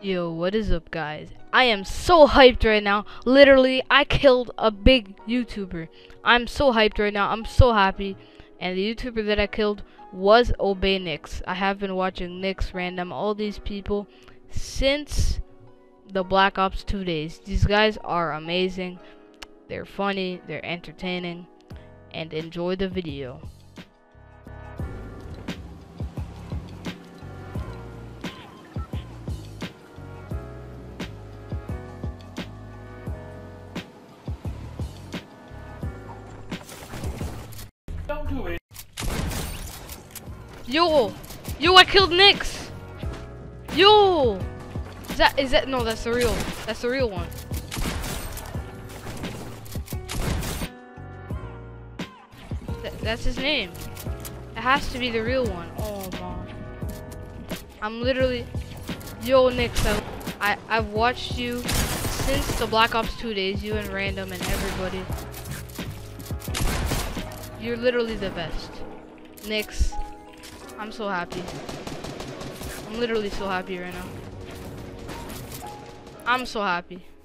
Yo, what is up guys? I am so hyped right now. Literally, I killed a big YouTuber. I'm so hyped right now. I'm so happy. And the YouTuber that I killed was Obey Nixz. I have been watching Nixz, Random, all these people since the Black Ops 2 days. These guys are amazing. They're funny, they're entertaining, and enjoy the video. Don't do it. Yo, I killed Nixz. Yo, is that? No, that's the real one. That's his name. It has to be the real one. Oh my! I'm literally, yo Nixz. I've watched you since the Black Ops 2 days. You and Random and everybody. You're literally the best. Nixz, I'm so happy. I'm literally so happy right now. I'm so happy.